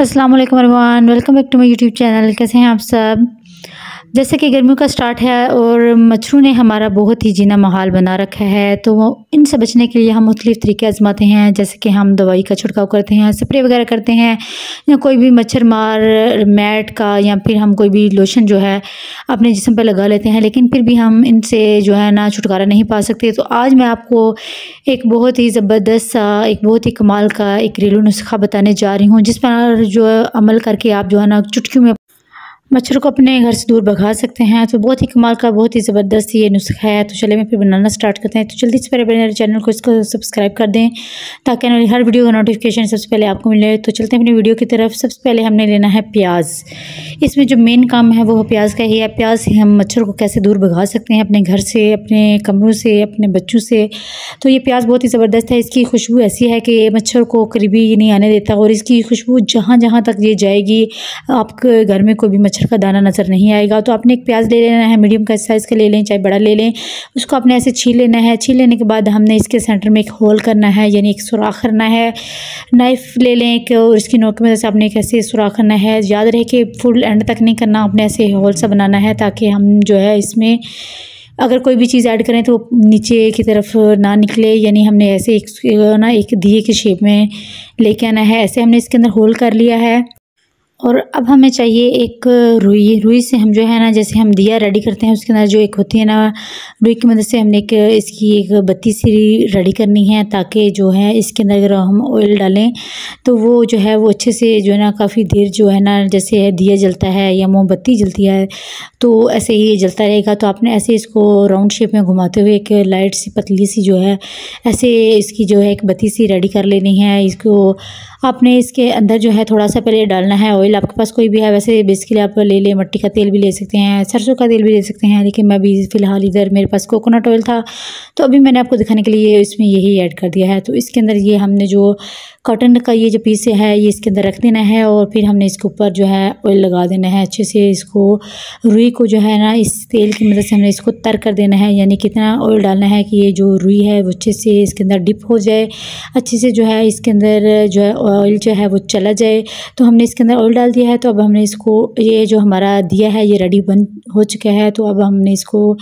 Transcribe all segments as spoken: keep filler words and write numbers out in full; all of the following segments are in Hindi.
अस्सलामुअलैकुम everyone, welcome back to my YouTube channel. कैसे हैं आप सब? जैसे कि गर्मियों का स्टार्ट है और मच्छरों ने हमारा बहुत ही जीना महाल बना रखा है, तो इनसे बचने के लिए हम मुख्तलिफ़ तरीके आजमाते हैं। जैसे कि हम दवाई का छिड़काव करते हैं, स्प्रे वगैरह करते हैं, या कोई भी मच्छर मार मैट का, या फिर हम कोई भी लोशन जो है अपने जिस्म पर लगा लेते हैं, लेकिन फिर भी हम इनसे जो है ना छुटकारा नहीं पा सकते। तो आज मैं आपको एक बहुत ही ज़बरदस्त सा, एक बहुत ही कमाल का एक घरेलू नुस्खा बताने जा रही हूँ, जिस पर जो अमल करके आप जो है ना चुटकियों में मच्छर को अपने घर से दूर भगा सकते हैं। तो बहुत ही कमाल का, बहुत ही ज़बरदस्त ये नुस्खा है। तो चले मैं फिर बनाना स्टार्ट करते हैं। तो जल्दी से पहले मेरे चैनल को इसको सब्सक्राइब कर दें ताकि आने वाली हर वीडियो का नोटिफिकेशन सबसे पहले आपको मिले। तो चलते हैं अपनी वीडियो की तरफ। सबसे पहले हमने लेना है प्याज। इसमें जो मेन काम है वो प्याज का ही है। प्याज से हम मच्छर को कैसे दूर भगा सकते हैं अपने घर से, अपने कमरों से, अपने बच्चों से। तो ये प्याज बहुत ही ज़बरदस्त है। इसकी खुशबू ऐसी है कि मच्छर को करीबी नहीं आने देता, और इसकी खुशबू जहाँ जहाँ तक ये जाएगी आपके घर में कोई भी मच्छर का दाना नज़र नहीं आएगा। तो आपने एक प्याज ले लेना है, मीडियम का साइज़ का ले लें चाहे बड़ा ले लें। उसको आपने ऐसे छील लेना है। छील लेने के बाद हमने इसके सेंटर में एक होल करना है, यानी एक सुराख करना है। नाइफ़ ले लें एक, और इसकी नोक में जैसे आपने कैसे सुराख करना है। याद रहे कि फुल एंड तक नहीं करना, आपने ऐसे होल सा बनाना है ताकि हम जो है इसमें अगर कोई भी चीज़ ऐड करें तो नीचे की तरफ ना निकले। यानी हमने ऐसे एक ना एक दिए के शेप में लेके आना है। ऐसे हमने इसके अंदर होल कर लिया है। और अब हमें चाहिए एक रुई। रुई से हम जो है ना, जैसे हम दिया रेडी करते हैं उसके अंदर जो एक होती है ना रुई की मदद से हमने एक इसकी एक बत्ती सी रेडी करनी है, ताकि जो है इसके अंदर अगर हम ऑयल डालें तो वो जो है वो अच्छे से जो है ना काफ़ी देर जो है ना, जैसे दिया जलता है या मोमबत्ती जलती है तो ऐसे ही जलता रहेगा। तो आपने ऐसे इसको राउंड शेप में घुमाते हुए एक लाइट सी पतली सी जो है ऐसे इसकी जो है एक बत्ती सी रेडी कर लेनी है। इसको आपने इसके अंदर जो है थोड़ा सा पहले डालना है ऑयल। आपके पास कोई भी है, वैसे बेसिकली आप ले लें, मट्टी का तेल भी ले सकते हैं, सरसों का तेल भी ले सकते हैं, लेकिन मैं भी फ़िलहाल इधर मेरे पास कोकोनट ऑयल था तो अभी मैंने आपको दिखाने के लिए इसमें यही ऐड कर दिया है। तो इसके अंदर ये हमने जो कॉटन का ये जो पीस है ये इसके अंदर रख देना है, और फिर हमने इसके ऊपर जो है ऑयल लगा देना है अच्छे से। इसको रुई को जो है ना इस तेल की मदद से हमने इसको तर कर देना है, यानी कितना ऑयल डालना है कि ये जो रुई है वो अच्छे से इसके अंदर डिप हो जाए, अच्छे से जो है इसके अंदर जो है ऑयल जो है वो चला जाए। तो हमने इसके अंदर ऑयल डाल दिया है। तो अब हमने इसको, ये जो हमारा दिया है ये रेडी बन हो चुका है। तो अब हमने इसको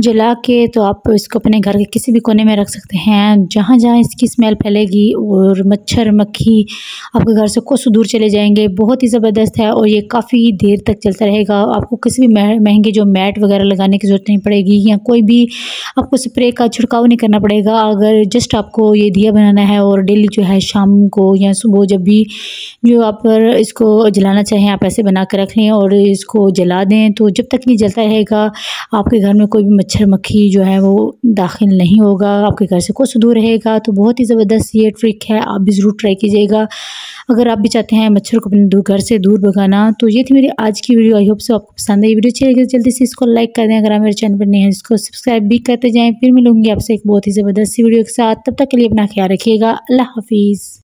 जला के, तो आप इसको अपने घर के किसी भी कोने में रख सकते हैं, जहाँ जहाँ इसकी स्मेल फैलेगी और मच्छर मक्खी आपके घर से कोसों दूर चले जाएंगे। बहुत ही ज़बरदस्त है और ये काफ़ी देर तक चलता रहेगा। आपको किसी भी महंगे जो मैट वगैरह लगाने की ज़रूरत नहीं पड़ेगी, या कोई भी आपको स्प्रे का छिड़काव नहीं करना पड़ेगा। अगर जस्ट आपको ये दिया बनाना है और डेली जो है शाम को या सुबह जब भी जो आप इसको जलाना चाहें आप ऐसे बना कर रख लें और इसको जला दें। तो जब तक ये जलता रहेगा आपके घर में कोई भी मच्छर मक्खी जो है वो दाखिल नहीं होगा, आपके घर से कोसों दूर रहेगा। तो बहुत ही ज़बरदस्त ये ट्रिक है, आप भी ज़रूर ट्राई कीजिएगा अगर आप भी चाहते हैं मच्छर को अपने घर से दूर भगाना। तो ये थी मेरी आज की वीडियो। आई होप सो आपको पसंद आई। वीडियो अच्छी लगी तो जल्दी से इसको लाइक कर दें। अगर आप मेरे चैनल पर नए हैं इसको सब्सक्राइब भी करते जाएँ। फिर मिलूंगी आपसे एक बहुत ही ज़बरदस्त वीडियो के साथ। तब तक के लिए अपना ख्याल रखिएगा। अल्लाह हाफिज़।